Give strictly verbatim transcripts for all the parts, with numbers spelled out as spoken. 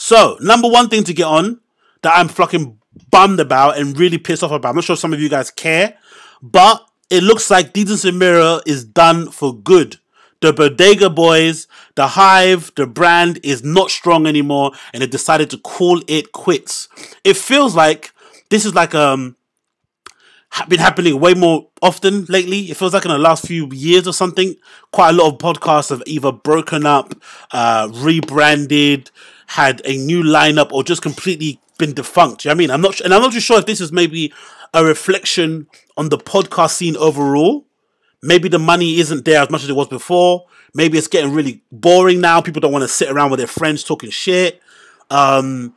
So, number one thing to get on that I'm fucking bummed about and really pissed off about. I'm not sure if some of you guys care, but it looks like Desus and Mero is done for good. The Bodega Boys, the Hive, the brand is not strong anymore, and they decided to call it quits. It feels like this is like um been happening way more often lately. It feels like in the last few years or something, quite a lot of podcasts have either broken up, uh, rebranded, had a new lineup, or just completely been defunct. You know what I mean? I'm not, and I'm not too sure if this is maybe a reflection on the podcast scene overall. Maybe the money isn't there as much as it was before. Maybe it's getting really boring now. People don't want to sit around with their friends talking shit. Um,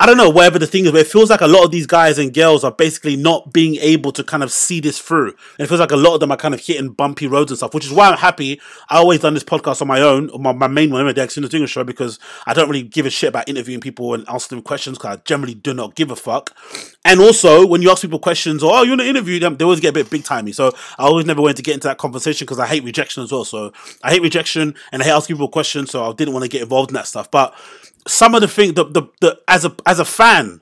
I don't know, whatever the thing is, but it feels like a lot of these guys and girls are basically not being able to kind of see this through. And it feels like a lot of them are kind of hitting bumpy roads and stuff, which is why I'm happy. I always done this podcast on my own, or my, my main one, the Desus and Mero show, because I don't really give a shit about interviewing people and asking them questions, because I generally do not give a fuck. And also, when you ask people questions, or, oh, you want to interview them, they always get a bit big-timey. So I always never wanted to get into that conversation, because I hate rejection as well. So I hate rejection, and I hate asking people questions, so I didn't want to get involved in that stuff. But some of the things, the, the, the, as a as a fan,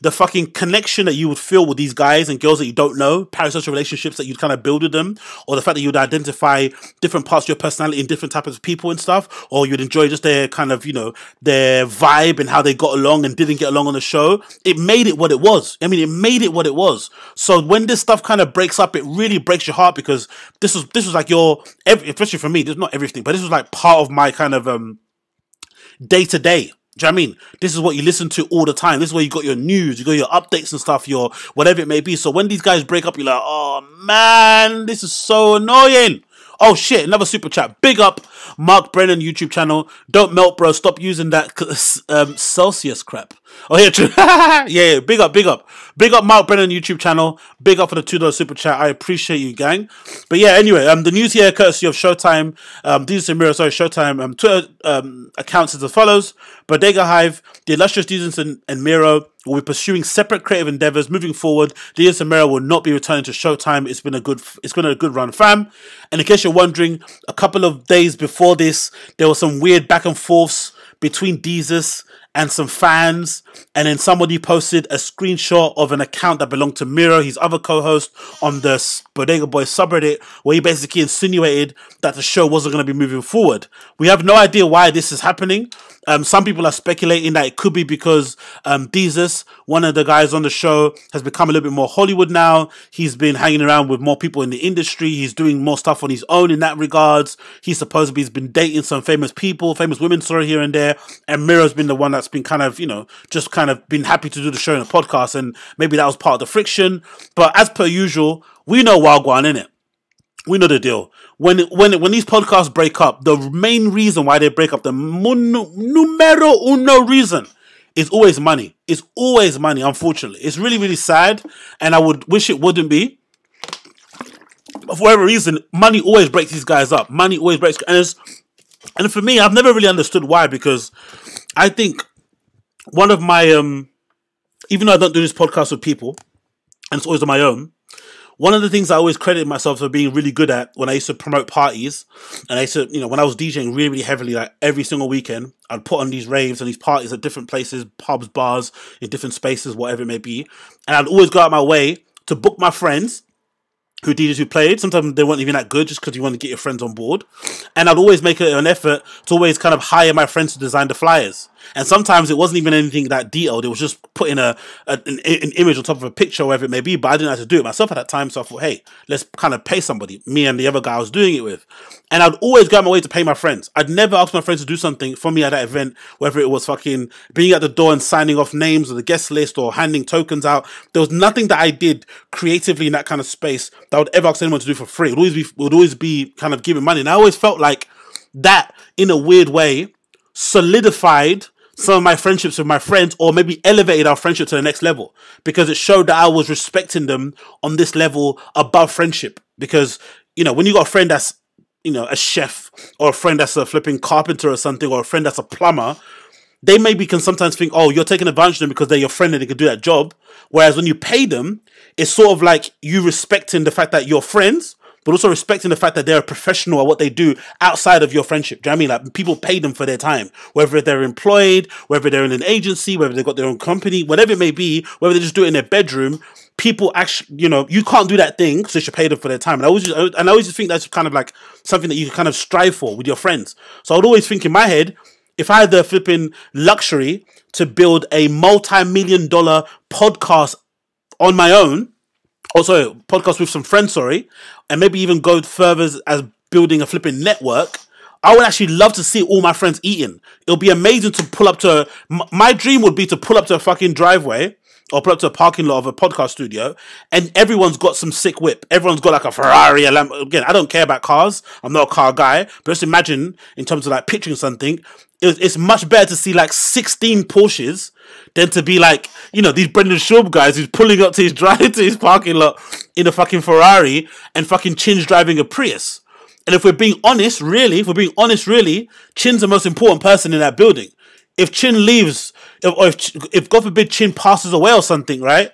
the fucking connection that you would feel with these guys and girls that you don't know, parasocial relationships that you'd kind of build with them, or the fact that you'd identify different parts of your personality in different types of people and stuff, or you'd enjoy just their kind of, you know, their vibe and how they got along and didn't get along on the show, it made it what it was. I mean, it made it what it was. So when this stuff kind of breaks up, it really breaks your heart, because this was, this was like your, especially for me, this is not everything, but this was like part of my kind of um, day to day. Do you know what I mean? This is what you listen to all the time. This is where you got your news, you got your updates and stuff, your whatever it may be. So when these guys break up, you're like, oh man, this is so annoying. Oh shit, another super chat. Big up Mark Brennan YouTube channel. Don't melt, bro. Stop using that um, Celsius crap. Oh, yeah, true. yeah, yeah, big up, big up. Big up Mark Brennan YouTube channel. Big up for the two dollar super chat. I appreciate you, gang. But yeah, anyway, um, the news here, courtesy of Showtime. Um, Desus and Mero, sorry, Showtime. Um, Twitter um, accounts as follows. Bodega Hive, the illustrious Desus and, and Mero will be pursuing separate creative endeavors moving forward. Desus and Mero will not be returning to Showtime. It's been a good, it's been a good run, fam. And in case you're wondering, a couple of days before this, there was some weird back and forths between Desus and some fans, and then somebody posted a screenshot of an account that belonged to Mero, his other co-host, on the Bodega Boys subreddit, where he basically insinuated that the show wasn't going to be moving forward. We have no idea why this is happening. Um, some people are speculating that it could be because um, Desus, one of the guys on the show, has become a little bit more Hollywood now. He's been hanging around with more people in the industry. He's doing more stuff on his own in that regards. He supposedly has been dating some famous people, famous women, sorry, here and there. And Mero's been the one that's been kind of, you know, just kind of been happy to do the show and a podcast. And maybe that was part of the friction. But as per usual, we know Wagwan, innit? We know the deal. When when when these podcasts break up, the main reason why they break up, the numero uno reason, is always money. It's always money, unfortunately. It's really, really sad, and I would wish it wouldn't be. But for whatever reason, money always breaks these guys up. Money always breaks. And, it's, and for me, I've never really understood why, because I think one of my, um, even though I don't do this podcast with people, and it's always on my own, one of the things I always credit myself for being really good at when I used to promote parties, and I used to, you know, when I was DJing really, really heavily, like every single weekend, I'd put on these raves and these parties at different places, pubs, bars, in different spaces, whatever it may be. And I'd always go out my way to book my friends who D Js who played. Sometimes they weren't even that good, just because you want to get your friends on board. And I'd always make an effort to always kind of hire my friends to design the flyers. And sometimes it wasn't even anything that detailed. It was just putting a, a an, an image on top of a picture, wherever it may be. But I didn't have to do it myself at that time. So I thought, hey, let's kind of pay somebody, me and the other guy I was doing it with. And I'd always go out my way to pay my friends. I'd never ask my friends to do something for me at that event, whether it was fucking being at the door and signing off names or the guest list or handing tokens out. There was nothing that I did creatively in that kind of space that I would ever ask anyone to do for free. It would always be, it would always be kind of giving money. And I always felt like that, in a weird way, solidified some of my friendships with my friends, or maybe elevated our friendship to the next level, because it showed that I was respecting them on this level above friendship. Because, you know, when you got a friend that's, you know, a chef, or a friend that's a flipping carpenter or something, or a friend that's a plumber, they maybe can sometimes think, oh, you're taking advantage of them because they're your friend and they can do that job. Whereas when you pay them, it's sort of like you respecting the fact that you're friends, but also respecting the fact that they're a professional at what they do outside of your friendship. Do you know what I mean? Like, people pay them for their time, whether they're employed, whether they're in an agency, whether they've got their own company, whatever it may be, whether they just do it in their bedroom. People actually, you know, you can't do that thing, so you should pay them for their time. And I always, just, and I always just think that's kind of like something that you can kind of strive for with your friends. So I would always think in my head, if I had the flipping luxury to build a multi-million dollar podcast on my own, or sorry, podcast with some friends, sorry, and maybe even go further as, as building a flipping network, I would actually love to see all my friends eating. It'll be amazing to pull up to, a, my dream would be to pull up to a fucking driveway or pull up to a parking lot of a podcast studio, and everyone's got some sick whip. Everyone's got like a Ferrari, a Lambo. Again, I don't care about cars. I'm not a car guy. But just imagine, in terms of like picturing something, it's much better to see like sixteen Porsches than to be like, you know, these Brendan Schaub guys who's pulling up to his drive to his parking lot in a fucking Ferrari and fucking Chin's driving a Prius. And if we're being honest, really, if we're being honest, really, Chin's the most important person in that building. If Chin leaves, if, or if, if God forbid Chin passes away or something, right?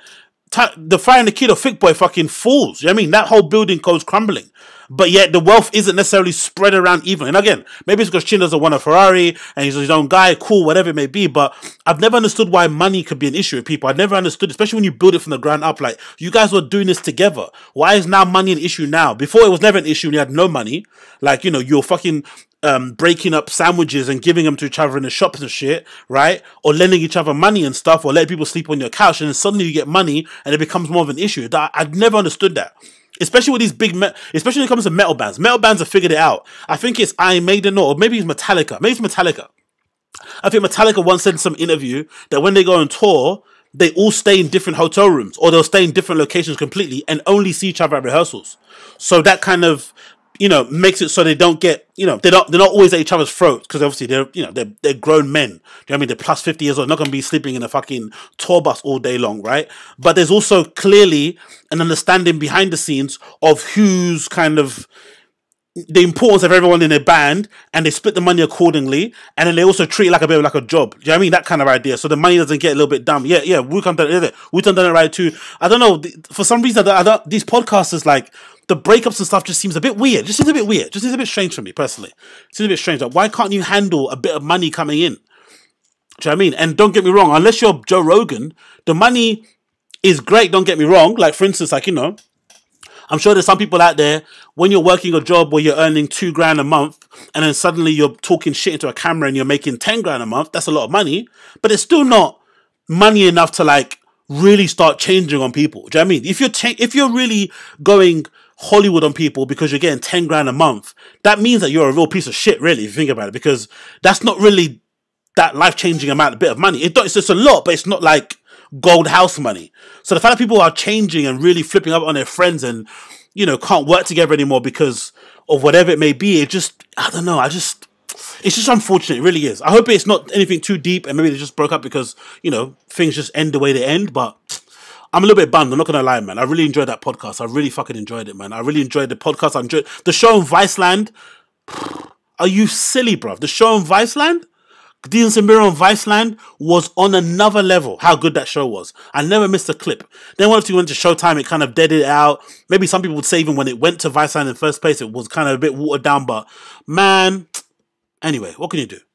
The Fire and the Kid or Thick Boy fucking falls. You know what I mean? That whole building goes crumbling. But yet the wealth isn't necessarily spread around evenly. And again, maybe it's because Chin doesn't want a Ferrari and he's his own guy, cool, whatever it may be. But I've never understood why money could be an issue with people. I've never understood, especially when you build it from the ground up. Like, you guys were doing this together. Why is now money an issue now? Before, it was never an issue when you had no money. Like, you know, you're fucking um, breaking up sandwiches and giving them to each other in the shops and shit, right? Or lending each other money and stuff, or letting people sleep on your couch. And then suddenly you get money and it becomes more of an issue. I've never understood that. Especially with these big, me especially when it comes to metal bands. Metal bands have figured it out. I think it's Iron Maiden, or maybe it's Metallica. Maybe it's Metallica. I think Metallica once said in some interview that when they go on tour, they all stay in different hotel rooms, or they'll stay in different locations completely and only see each other at rehearsals. So that kind of, you know, makes it so they don't get, you know, they don't, they're not always at each other's throats, because obviously they're, you know, they're, they're grown men. Do you know what I mean? They're plus fifty years old, not going to be sleeping in a fucking tour bus all day long, right? But there's also clearly an understanding behind the scenes of who's kind of, the importance of everyone in their band, and they split the money accordingly, and then they also treat it like a bit of like a job. Do you know what I mean? That kind of idea. So the money doesn't get a little bit dumb. Yeah, yeah, Wu-Tang done it. Wu-Tang done it right too. I don't know. For some reason, I don't, these podcasters, like, the breakups and stuff just seems a bit weird. Just seems a bit weird. Just seems a bit strange for me, personally. It seems a bit strange. Like, why can't you handle a bit of money coming in? Do you know what I mean? And don't get me wrong, unless you're Joe Rogan, the money is great, don't get me wrong. Like, for instance, like, you know, I'm sure there's some people out there, when you're working a job where you're earning two grand a month, and then suddenly you're talking shit into a camera and you're making ten grand a month, that's a lot of money, but it's still not money enough to like really start changing on people. Do you know what I mean? If you're, if you're really going Hollywood on people because you're getting ten grand a month, that means that you're a real piece of shit, really, if you think about it, because that's not really that life-changing amount, a bit of money. It don't, it's just a lot, but it's not like gold house money. So the fact that people are changing and really flipping up on their friends and, you know, can't work together anymore because of whatever it may be, it just, I don't know, I just, it's just unfortunate, it really is. I hope it's not anything too deep and maybe they just broke up because, you know, things just end the way they end, but I'm a little bit bummed, I'm not gonna lie, man. I really enjoyed that podcast. I really fucking enjoyed it, man. I really enjoyed the podcast. I enjoyed the show on Viceland. Are you silly, bruv? The show on Viceland? Desus and Mero on Viceland was on another level, how good that show was. I never missed a clip. Then once we went to Showtime, it kind of deaded it out. Maybe some people would say even when it went to Viceland in the first place, it was kind of a bit watered down, but man, anyway, what can you do?